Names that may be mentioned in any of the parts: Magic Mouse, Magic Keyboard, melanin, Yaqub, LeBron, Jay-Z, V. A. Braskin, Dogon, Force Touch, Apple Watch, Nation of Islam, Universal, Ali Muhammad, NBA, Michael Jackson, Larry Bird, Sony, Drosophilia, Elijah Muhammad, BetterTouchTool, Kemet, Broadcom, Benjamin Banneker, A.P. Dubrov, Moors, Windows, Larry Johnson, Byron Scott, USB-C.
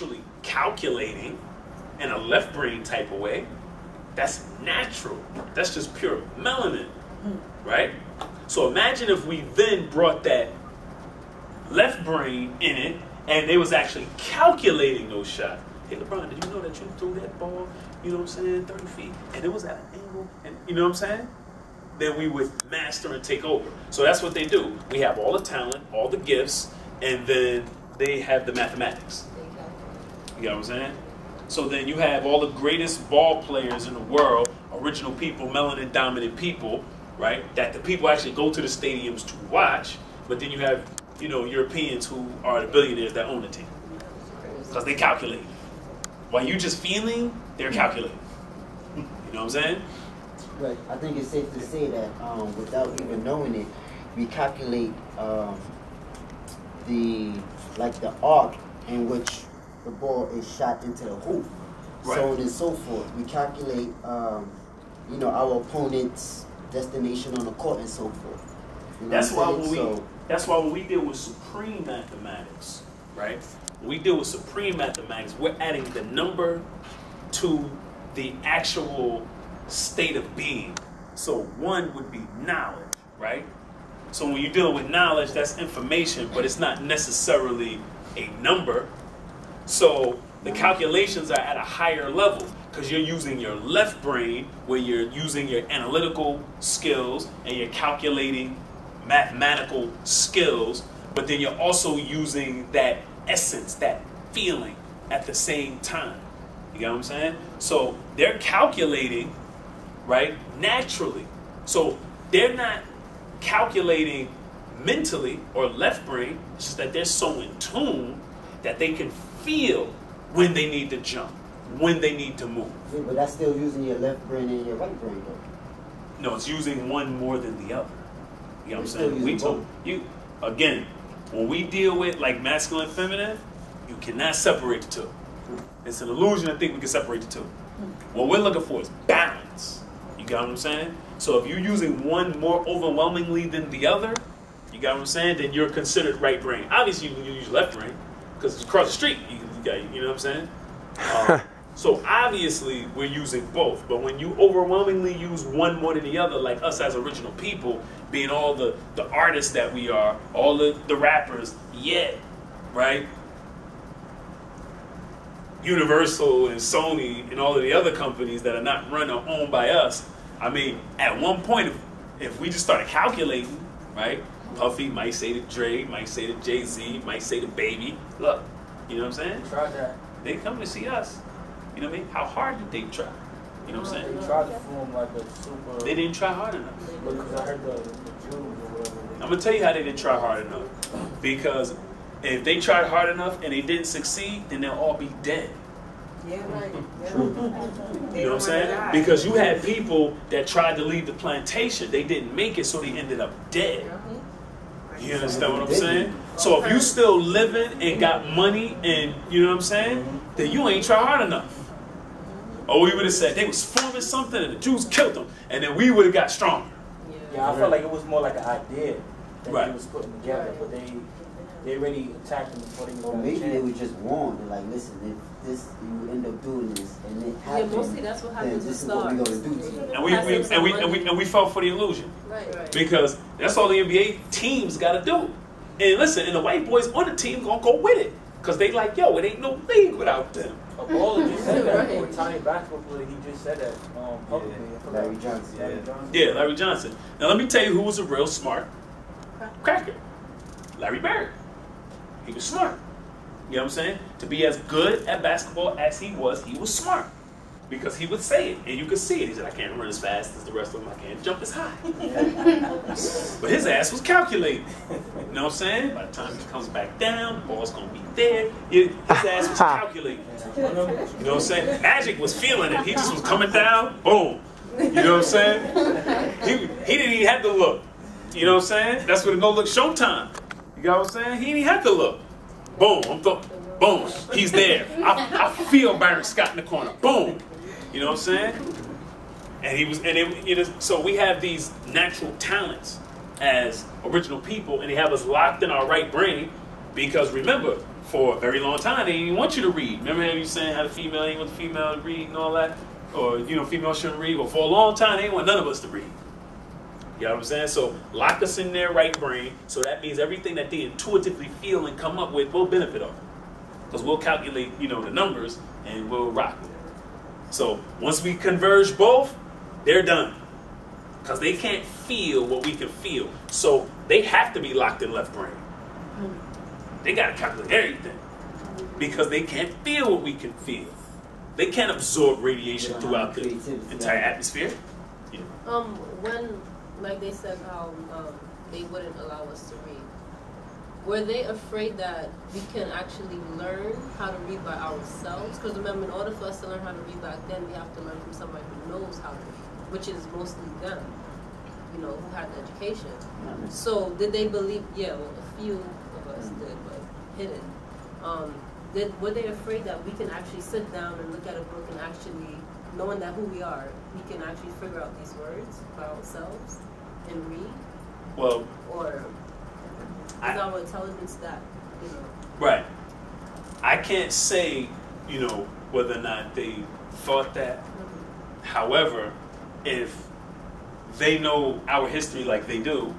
actually calculating in a left brain type of way, that's natural. That's just pure melanin, right? So imagine if we then brought that left brain in it and they was actually calculating those shots. Hey, LeBron, did you know that you threw that ball, you know what I'm saying, 30 feet, and it was at an angle, and you know what I'm saying? Then we would master and take over. So that's what they do. We have all the talent, all the gifts, and then they have the mathematics. You know what I'm saying? So then you have all the greatest ball players in the world, original people, melanin dominant people, right? That the people actually go to the stadiums to watch, but then you have, you know, Europeans who are the billionaires that own the team. Because they calculate. While you just feeling, they're calculating. You know what I'm saying? Right. I think it's safe to say that without even knowing it, we calculate the arc in which the ball is shot into the hoop, right. So on and so forth. We calculate, you know, our opponent's destination on the court and so forth. You know that's why when we deal with supreme mathematics, right? When we deal with supreme mathematics, we're adding the number to the actual state of being. So one would be knowledge, right? So when you deal with knowledge, that's information, but it's not necessarily a number. So the calculations are at a higher level because you're using your left brain where you're using your analytical skills and you're calculating mathematical skills, but then you're also using that essence, that feeling at the same time. You get what I'm saying? So they're calculating, right, naturally. So they're not calculating mentally or left brain, it's just that they're so in tune that they can feel when they need to jump, when they need to move. Yeah, but that's still using your left brain and your right brain, though. No, it's using one more than the other. You know what I'm saying? We told you, again, when we deal with like masculine and feminine, you cannot separate the two. It's an illusion to think we can separate the two. What we're looking for is balance. You got what I'm saying? So if you're using one more overwhelmingly than the other, you got what I'm saying, then you're considered right brain. Obviously, you use left brain because it's across the street. You know what I'm saying? So obviously, we're using both. But when you overwhelmingly use one more than the other, like us as original people, being all the artists that we are, all the rappers, yeah, right? Universal and Sony and all of the other companies that are not run or owned by us. I mean, at one point, if we just started calculating, right? Puffy might say to Dre, might say to Jay-Z, might say to Baby. Look, you know what I'm saying? Try that. They come to see us. You know what I mean? How hard did they try? You know what I'm saying? They tried to form like a super... They didn't try hard enough. Because I heard the Jews or whatever. I'm going to tell you how they didn't try hard enough. Because if they tried hard enough and they didn't succeed, then they'll all be dead. Yeah, right. You know what I'm saying? Because you had people that tried to leave the plantation. They didn't make it, so they ended up dead. You understand what I'm saying? So if you still living and got money and, you know what I'm saying, then you ain't try hard enough. Or we would have said they was forming something and the Jews killed them. And then we would have got stronger. Yeah, I felt like it was more like an idea that they was putting together, but they already attacked them before they were going to change. Maybe they were just warned, like, listen, if this, you end up doing this, and it happens, yeah, mostly that's what happens to stars. And we fell for the illusion. Right. Because that's all the NBA teams got to do. And listen, and the white boys on the team going to go with it. Because they like, yo, it ain't no league without them. A baller just said that. Right. Tiny basketball player, he just said that publicly. Yeah. Larry Johnson. Larry Johnson. Now, let me tell you who was a real smart cracker. Larry Bird. He was smart. You know what I'm saying? To be as good at basketball as he was smart. Because he would say it, and you could see it. He said, I can't run as fast as the rest of them. I can't jump as high. But his ass was calculating. You know what I'm saying? By the time he comes back down, the ball's going to be there. His ass was calculating. You know what I'm saying? Magic was feeling it. He just was coming down, boom. You know what I'm saying? He didn't even have to look. You know what I'm saying? That's what the no-look showtime. You got what I'm saying? He didn't have to look. Boom, I'm thumping. Boom, he's there. I feel Byron Scott in the corner. Boom. You know what I'm saying? And he was, and so we have these natural talents as original people, and they have us locked in our right brain because remember, for a very long time. They didn't even want you to read. Remember how you saying how the female ain't want the female to read and all that? Or, you know, females shouldn't read. Well, for a long time, they didn't want none of us to read. You know what I'm saying? So lock us in their right brain. So that means everything that they intuitively feel and come up with will benefit of it. Because we'll calculate, you know, the numbers and we'll rock with it. So once we converge both, they're done. Because they can't feel what we can feel. So they have to be locked in left brain. They got to calculate everything. Because they can't feel what we can feel. They can't absorb radiation throughout the entire atmosphere. Yeah. When, like they said how they wouldn't allow us to read, were they afraid that we can actually learn how to read by ourselves? Because remember, in order for us to learn how to read back then, we have to learn from somebody who knows how to read, which is mostly them, you know, who had the education. Mm-hmm. So did they believe, yeah, well, a few of us did, but hidden. Were they afraid that we can actually sit down and look at a book and actually, knowing that who we are, we can actually figure out these words by ourselves and read? Well, or is our intelligence that, you know? Right. I can't say, you know, whether or not they thought that. Mm-hmm. However, if they know our history like they do,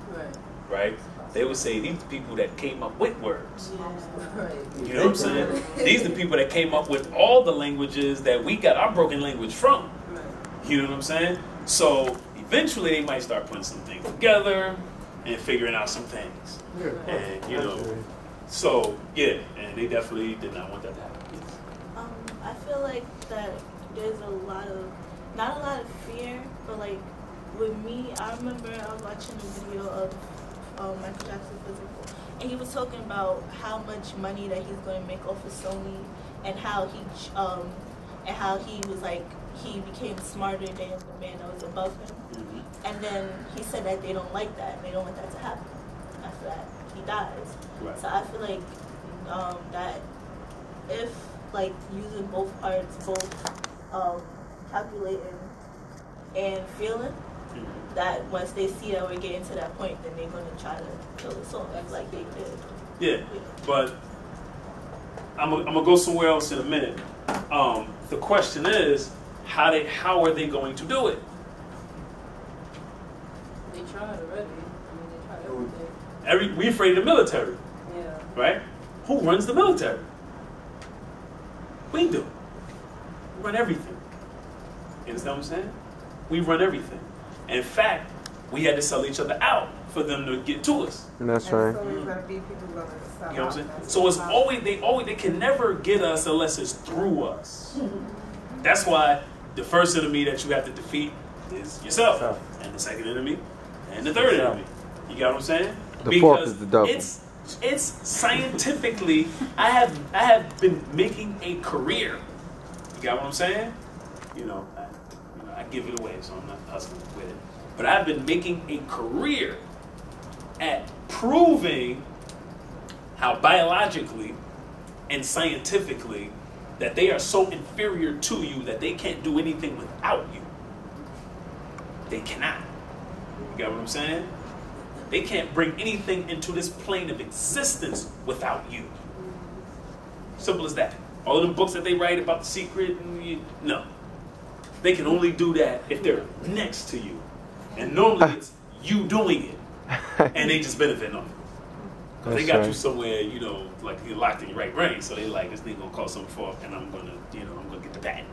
right? They would say, these are the people that came up with words. Yeah. Right. You know what I'm saying? These are the people that came up with all the languages that we got our broken language from. Right. You know what I'm saying? So eventually they might start putting some things together and figuring out some things. Yeah. And, you know, so, yeah, and they definitely did not want that to happen. Yes. I feel like that there's a lot of, not a lot of fear, but like with me, I remember I was watching a video of Michael Jackson Physical, and he was talking about how much money that he's going to make off of Sony, and how he was like he became smarter than the man that was above him, and then he said that they don't like that, they don't want that to happen. After that, he dies. Right. So I feel like that if like using both parts, both calculating and feeling. That once they see that we're getting to that point, then they're going to try to kill us off like they did. Yeah, but I'm going to go somewhere else in a minute. The question is, how are they going to do it? They tried already. I mean, they tried everything. We're afraid of the military. Yeah. Right? Who runs the military? We do. We run everything. You understand what I'm saying? We run everything. In fact, we had to sell each other out for them to get to us. And that's right. So there's gonna be people willing to sell out. You know what I'm saying? So it's always they can never get us unless it's through us. That's why the first enemy that you have to defeat is yourself, and the second enemy, and the third enemy. You got what I'm saying? The fourth is the devil. It's scientifically, I have been making a career. You got what I'm saying? You know. I give it away, so I'm not hustling with it. But I've been making a career at proving how biologically and scientifically that they are so inferior to you that they can't do anything without you. They cannot. You got what I'm saying? They can't bring anything into this plane of existence without you. Simple as that. All of the books that they write about the secret, no. They can only do that if they're next to you. And normally it's you doing it. And they just benefit on it. Because they got you somewhere, you know, like you're locked in your right brain. So they're like, this thing going to call something forth and I'm going to, you know, I'm going to get the patent.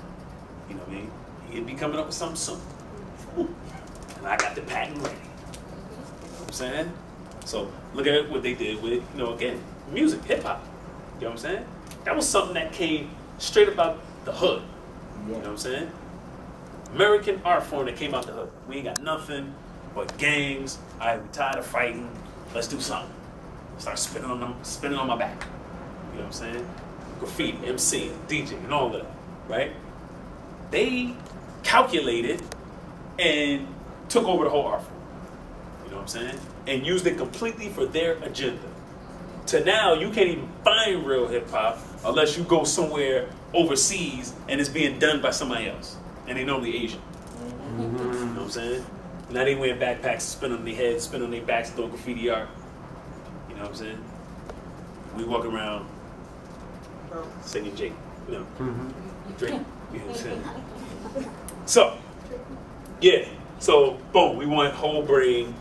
You know what I mean? He'll be coming up with something soon. Ooh. And I got the patent ready. You know what I'm saying? So look at what they did with, you know, again, music, hip hop. You know what I'm saying? That was something that came straight about the hood. You know what I'm saying? American art form that came out the hood. We ain't got nothing but gangs. All right, we tired of fighting. Let's do something. Start spinning on them, spinning on my back. You know what I'm saying? Graffiti, MC, DJ, and all of that, right? They calculated and took over the whole art form. You know what I'm saying? And used it completely for their agenda. To now, you can't even find real hip hop unless you go somewhere overseas and it's being done by somebody else. And they normally Asian. Mm-hmm. You know what I'm saying? Now they wear backpacks, spin on their heads, spin on their backs, throw graffiti art. You know what I'm saying? We walk around Sing and jig. No. Drink. You know what I'm saying? So, yeah. So, boom. We want whole brain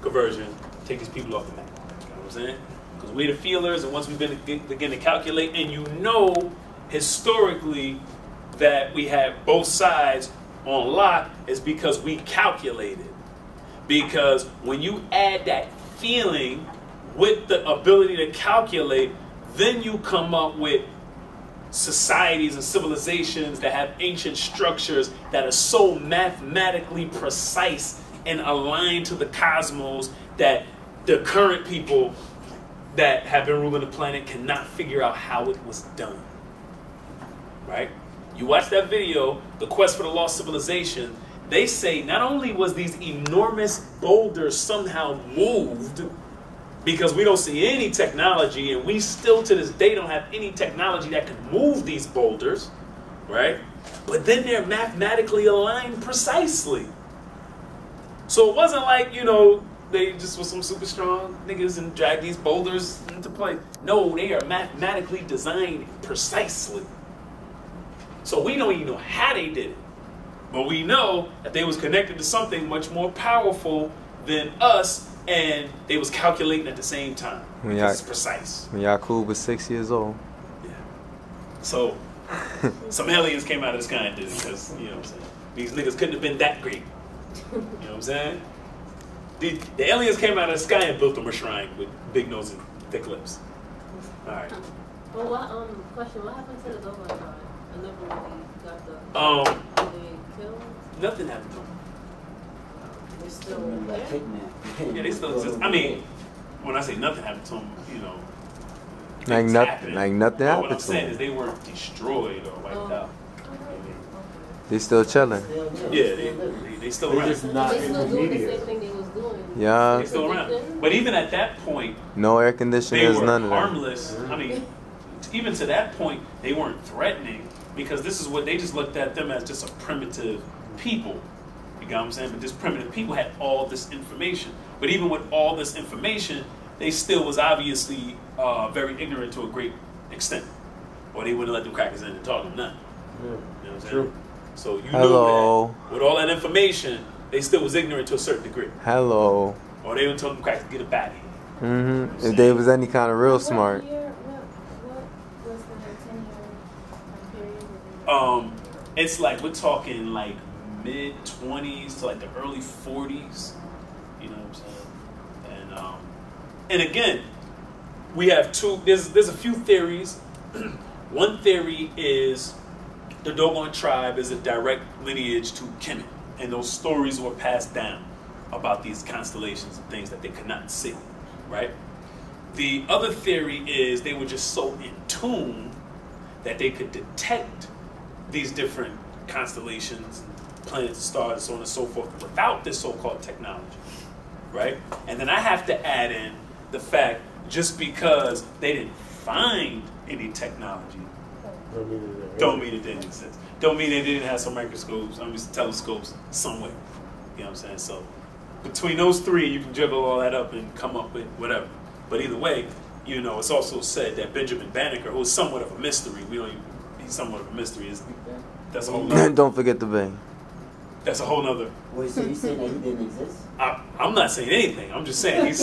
conversion. Take these people off the map. You know what I'm saying? Because we're the feelers, and once we begin to calculate, and you know historically that we have both sides on lock is because we calculated. Because when you add that feeling with the ability to calculate, then you come up with societies and civilizations that have ancient structures that are so mathematically precise and aligned to the cosmos that the current people that have been ruling the planet cannot figure out how it was done. Right? You watch that video, The Quest for the Lost Civilization, they say not only was these enormous boulders somehow moved, because we don't see any technology, and we still to this day don't have any technology that can move these boulders, right? But then they're mathematically aligned precisely. So it wasn't like, you know, they just were some super strong niggas and dragged these boulders into place. No, they are mathematically designed precisely. So we don't even know how they did it. But we know that they was connected to something much more powerful than us, and they was calculating at the same time. It's precise. When Yaqub was 6 years old. Yeah. So some aliens came out of the sky and did it, because, you know what I'm saying, these niggas couldn't have been that great. You know what I'm saying? The aliens came out of the sky and built them a shrine with big nose and thick lips. All right. Well, what, question, what happened to the Dogon tribe? I never really got the... They killed? Nothing happened to them. They're still there? Yeah, they still exist. I mean, when I say nothing happened to them, you know... Like nothing happened. Like nothing happened. What I'm saying is they weren't destroyed or wiped out. They still chilling. Yeah, they still around. Just not they still doing the same thing they was doing. Yeah. They still around. But even at that point, no air conditioning, there's none of that. They were harmless. I mean, even to that point, they weren't threatening, because this is what they just looked at them as just a primitive people. You got what I'm saying? But this primitive people had all this information. But even with all this information, they still was obviously very ignorant to a great extent, or they wouldn't let them crackers in and talk them nothing. Yeah. You know what I'm saying? True. So you know that with all that information, they still was ignorant to a certain degree. Hello. Or they even told them crackers to get a body. Mm-hmm. If they was any kind of real smart. What was the 10-year period? It's like we're talking like mid-20s to like the early 40s. You know what I'm saying? And again, we have two. There's a few theories. One theory is the Dogon tribe is a direct lineage to Kemet, and those stories were passed down about these constellations and things that they could not see, right? The other theory is they were just so in tune that they could detect these different constellations, planets, stars, so on and so forth, without this so-called technology, right? And then I have to add in the fact, just because they didn't find any technology, don't mean it didn't exist. Don't mean they didn't have some microscopes, I mean some telescopes somewhere. You know what I'm saying? So between those three, you can juggle all that up and come up with whatever. But either way, you know, it's also said that Benjamin Banneker, who is somewhat of a mystery, he's somewhat of a mystery. That's a whole nother. Don't forget the bang. That's a whole nother. Wait, so you saying that he didn't exist? I'm not saying anything. I'm just saying he's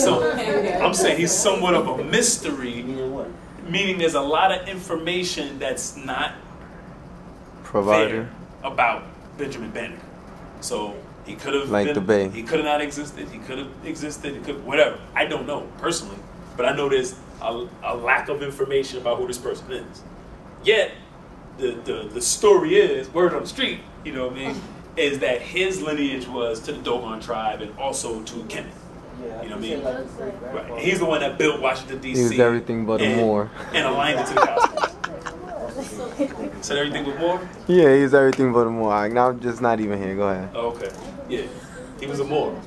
somewhat of a mystery. Meaning there's a lot of information that's not provided about Benjamin Banneker. So he could have like he could have not existed. He could have existed. He could whatever. I don't know personally, but I know there's a lack of information about who this person is. Yet the story is word on the street. You know what I mean? Is that his lineage was to the Dogon tribe and also to Kemet. Yeah, you know what I mean? Right. He's the one that built Washington, D.C. He was everything but a Moor. And aligned it to the cosmos. Said everything but Moor? Yeah, he was everything but a Moor. I'm just not even here. Go ahead. Oh, okay. Yeah. He was a Moor.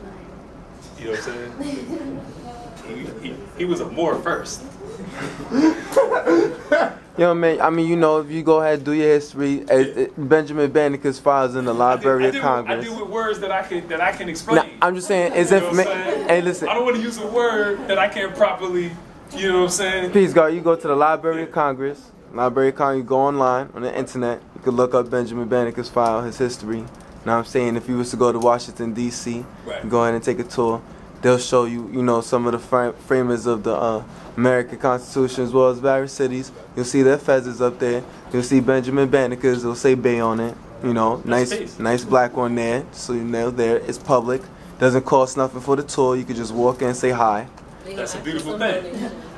You know what I'm saying? He was a Moor first. You know what I mean? I mean, you know, if you go ahead and do your history, Benjamin Banneker's files in the Library of Congress. I deal with words that I can explain. Now, I'm just saying, it's information. Hey, listen. I don't want to use a word that I can't properly, you know what I'm saying? Please, God, you go to the Library of Congress. LibraryCon, you go online on the internet, you can look up Benjamin Banneker's file, his history. You know what I'm saying? If you was to go to Washington, D.C., right, go ahead and take a tour. They'll show you, you know, some of the framers of the American Constitution, as well as various cities. You'll see their fezzes up there. You'll see Benjamin Banneker's. They'll say Bay on it. You know, nice black on there. So you know, there it's public. Doesn't cost nothing for the tour. You can just walk in and say hi. That's a beautiful thing.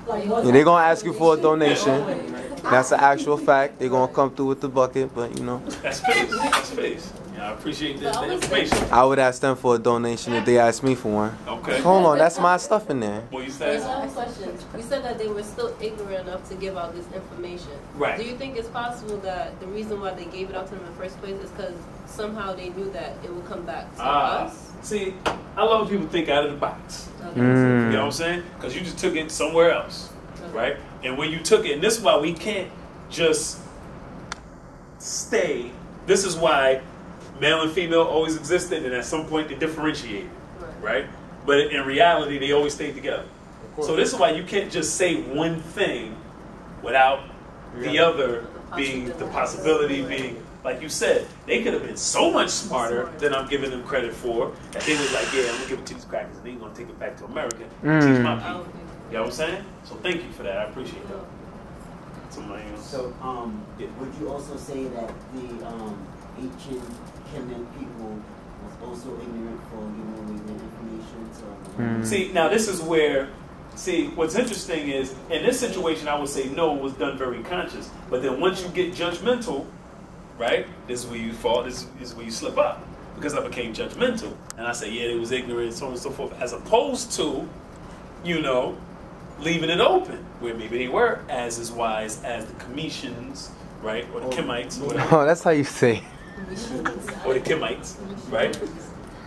Yeah, they're gonna ask you for a donation. That's an actual fact. They're gonna come through with the bucket, but you know. That's space. That's space. I appreciate the information. I would ask them for a donation if they asked me for one. Okay. Hold on, that's my stuff in there. What you said? You said that they were still ignorant enough to give out this information. Right. Do you think it's possible that the reason why they gave it out to them in the first place is because somehow they knew that it would come back to us? See, I love when people think out of the box. Okay. Mm. You know what I'm saying? Because you just took it somewhere else, okay, right? And when you took it, and this is why we can't just stay. This is why male and female always existed, and at some point they differentiated, right? But in reality, they always stayed together. So this is why you can't just say one thing without the other being the possibility, being, like you said, they could have been so much smarter than I'm giving them credit for, that they was like, yeah, I'm gonna give it to these crackers, and they ain't gonna take it back to America and teach my people. You know what I'm saying? So thank you for that. I appreciate that. Somebody else. So would you also say that the ancient Kemet people was also ignorant for giving away their information to others? See, now this is where, see, what's interesting is, in this situation, I would say no, it was done very conscious. But then once you get judgmental, right, this is where you fall, this is where you slip up. Because I became judgmental. And I say, yeah, it was ignorant, so on and so forth. As opposed to, you know, leaving it open, where maybe they were as wise as the Cometians, right, or the Kemites, or whatever. Oh, that's how you say. Or the Kemites, right?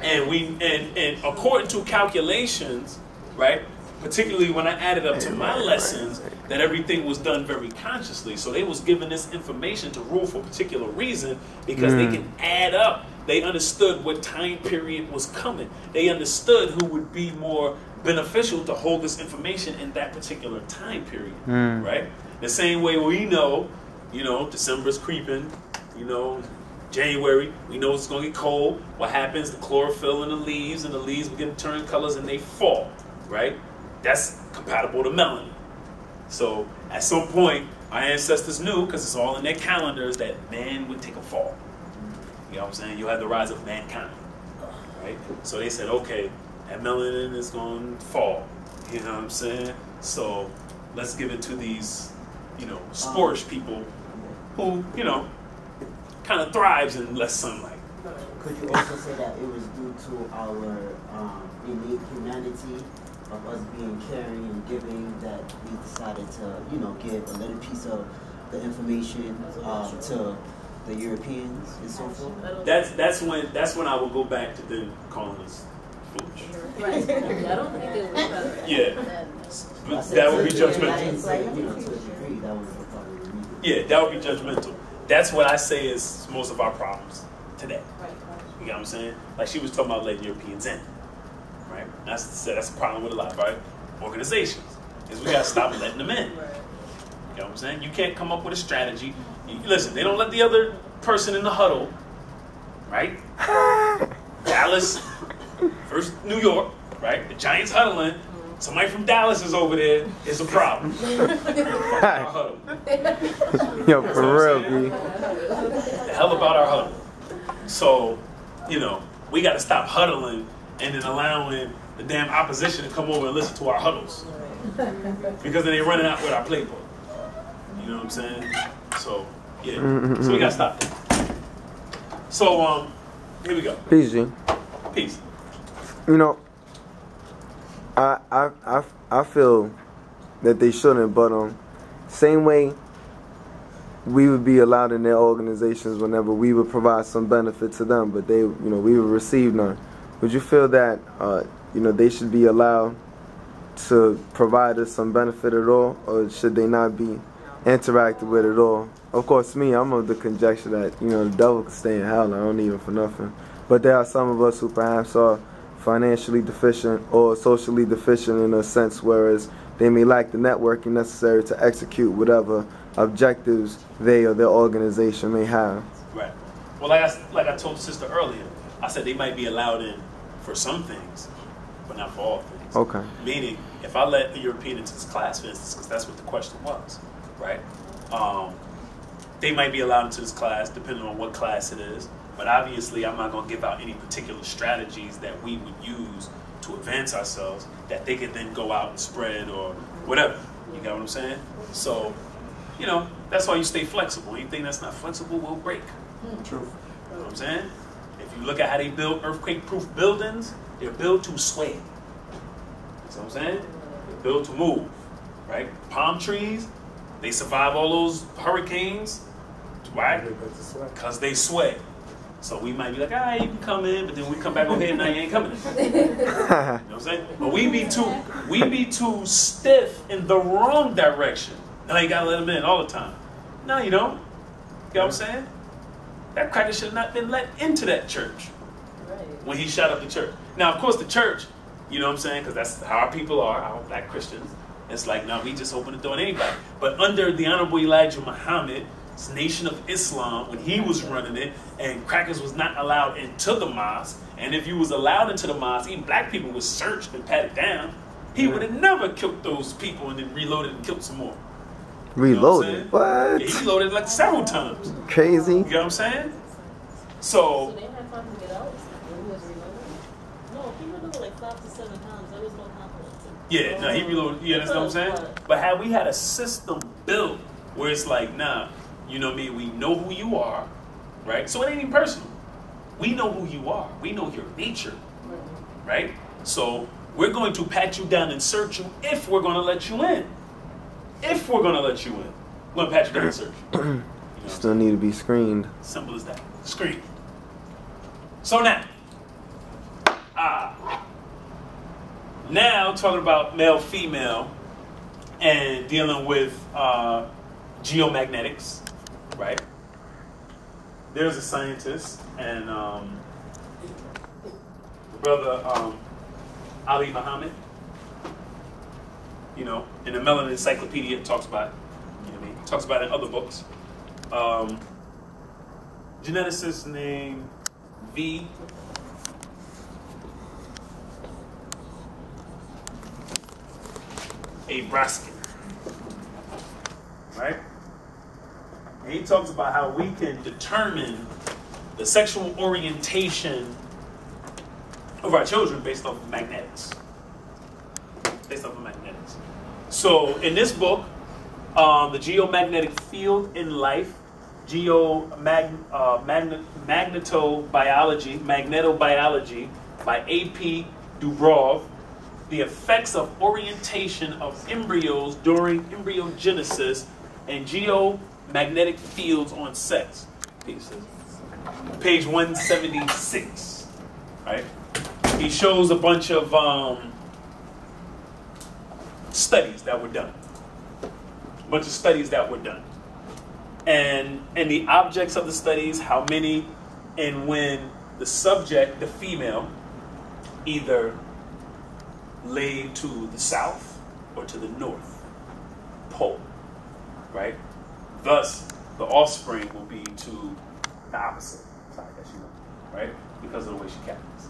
And we and according to calculations, right? Particularly when I added up to my lessons, that everything was done very consciously. So they was given this information to rule for a particular reason because they can add up. They understood what time period was coming. They understood who would be more beneficial to hold this information in that particular time period, right? The same way we know, you know, December's creeping, you know. January, we know it's going to get cold. What happens? The chlorophyll in the leaves, and the leaves begin to turn colors and they fall, right? That's compatible to melanin. So at some point, our ancestors knew, because it's all in their calendars, that man would take a fall. You know what I'm saying? You had the rise of mankind, right? So they said, okay, that melanin is going to fall. You know what I'm saying? So let's give it to these, you know, sporish people who, you know, kind of thrives in less sunlight. Could you also say that it was due to our innate humanity of us being caring and giving that we decided to, you know, give a little piece of the information to the Europeans and so forth? That's when I will go back to them calling us foolish. Right. I don't think it was better. Yeah. But that would be judgmental. Yeah, that would be judgmental. That's what I say is most of our problems today. You know what I'm saying? Like she was talking about letting Europeans in, right? That's the problem with a lot of our organizations, is we gotta stop letting them in. You know what I'm saying? You can't come up with a strategy. Listen, they don't let the other person in the huddle, right? Dallas versus New York, right? The Giants huddling. Somebody from Dallas is over there. It's a problem. Yo, for real, B. The hell about our huddle. So, you know, we got to stop huddling and then allowing the damn opposition to come over and listen to our huddles, because then they're running out with our playbook. You know what I'm saying? So, yeah. So we got to stop that. So, here we go. Peace, G. Peace. You know, I feel that they shouldn't, but same way we would be allowed in their organizations whenever we would provide some benefit to them, but they, you know, we would receive none. Would you feel that you know, they should be allowed to provide us some benefit at all, or should they not be interacted with at all? Of course, me, I'm of the conjecture that, you know, the devil can stay in hell. I don't need him for nothing. But there are some of us who perhaps are financially deficient or socially deficient in a sense, whereas they may lack the networking necessary to execute whatever objectives they or their organization may have. Right. Well, like I told the sister earlier, I said they might be allowed in for some things, but not for all things. Okay. Meaning, if I let the European into this class, for instance, because that's what the question was, right? They might be allowed into this class, depending on what class it is. But obviously, I'm not going to give out any particular strategies that we would use to advance ourselves that they could then go out and spread or whatever. You got what I'm saying? So, you know, that's why you stay flexible. Anything that's not flexible will break. True. You know what I'm saying? If you look at how they build earthquake-proof buildings, they're built to sway. You know what I'm saying? They're built to move, right? Palm trees, they survive all those hurricanes. Why? Because they sway. So we might be like, all right, you can come in, but then we come back over here and now you ain't coming in. You know what I'm saying? But we be too stiff in the wrong direction. And you gotta let them in all the time. No, you don't. You know what I'm saying? That cracker should have not been let into that church when he shot up the church. Now, of course, the church, you know what I'm saying? Because that's how our people are, our black Christians. It's like, no, we just open the door to anybody. But under the Honorable Elijah Muhammad, Nation of Islam, when he was running it, and crackers was not allowed into the mosque, and if you was allowed into the mosque, even black people was searched and patted down, he would have never killed those people and then reloaded and killed some more. Reloaded? What? Yeah, he reloaded like several times. Crazy. You know what I'm saying? So they had time to get out? He was reloaded? No, he reloaded like 5 to 7 times. There was no conflict. Yeah, no, he reloaded. You understand what I'm saying? But had we had a system built where it's like, nah, you know what I mean? We know who you are, right? So it ain't even personal. We know who you are. We know your nature, right? So we're going to pat you down and search you if we're going to let you in. If we're going to let you in, we're going to pat you down and search you. You know still need to be screened. Simple as that. Screened. So now, now talking about male-female and dealing with geomagnetics. Right. There's a scientist and brother Ali Muhammad, you know, in the Melanin Encyclopedia talks about, you know what I mean, talks about it in other books. Geneticist named V. A. Braskin. Right? And he talks about how we can determine the sexual orientation of our children based off of magnetics. Based off of magnetics. So in this book, The Geomagnetic Field in Life, Magnetobiology by A.P. Dubrov, The Effects of Orientation of Embryos During Embryogenesis and Geomagnetic Fields on Sex. Pieces. Page 176. Right? He shows a bunch of studies that were done. And the objects of the studies, how many, and when the subject, the female, either laid to the south or to the north pole. Right? Thus, the offspring will be to the opposite side that she went to, right? Because of the way she carries,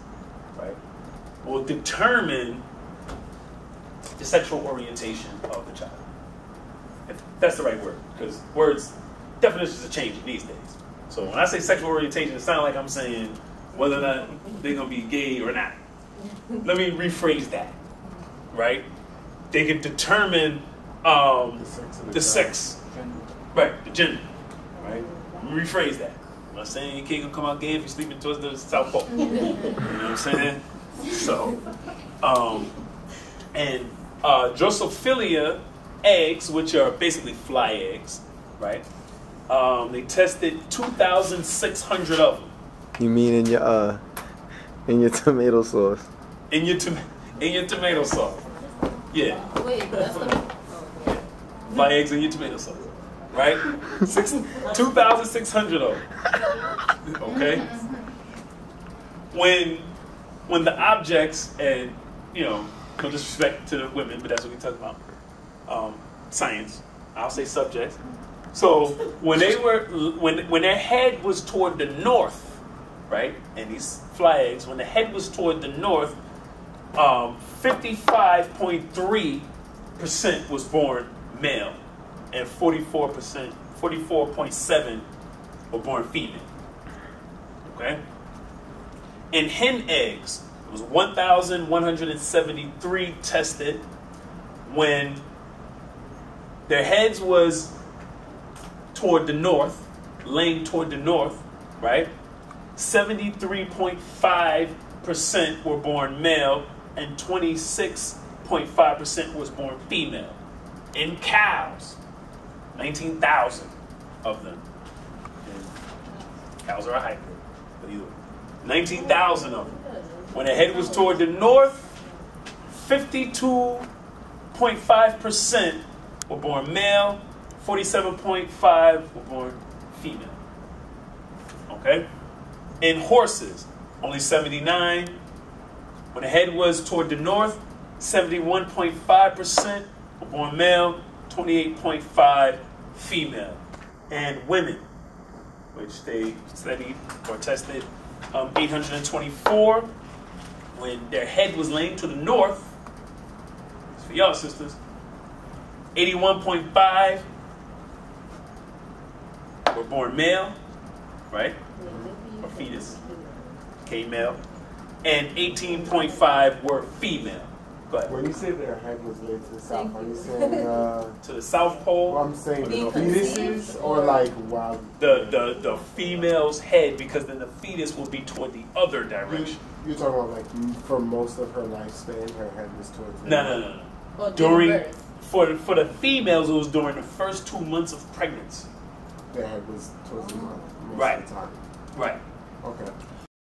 right? Will determine the sexual orientation of the child. If that's the right word, because words, definitions are changing these days. So when I say sexual orientation, it sounds like I'm saying whether or not they're going to be gay or not. Let me rephrase that, right? They can determine the sex. Right, the gender. Right? Rephrase that. I'm not saying your kid gonna come out gay if you're sleeping towards the South Pole. You know what I'm saying? So, and Drosophilia eggs, which are basically fly eggs, right? They tested 2,600 of them. You mean in your tomato sauce? In your tomato sauce. Yeah. Wait, that's the yeah. Fly eggs in your tomato sauce. Right? 2,600 of them. Okay? When the objects, and, you know, no disrespect to the women, but that's what we talk about. Science. I'll say subjects. So when they were, when their head was toward the north, right? And these flags, when the head was toward the north, 55.3% was born male, and 44.7 were born female. Okay. In hen eggs, it was 1,173 tested when their heads was toward the north, laying toward the north, right? 73.5% were born male and 26.5% was born female. In cows, 19,000 of them. Cows are a hybrid, but either way. 19,000 of them. When the head was toward the north, 52.5% were born male, 47.5% were born female. Okay? In horses, only 79. When the head was toward the north, 71.5% were born male, 28.5% female. And women, which they studied or tested, 824. When their head was laying to the north, for y'all sisters, 81.5 were born male, right? Or fetus, K-male. And 18.5 were female. But when you say their head was laid to the south, are you saying to the South Pole? Well, I'm saying the fetuses, or like wow, the female's head, because then the fetus will be toward the other direction. You're talking about like for most of her lifespan, her head was towards. No. Well, during for the females, it was during the first 2 months of pregnancy. Their head was towards the mother. Right. Right.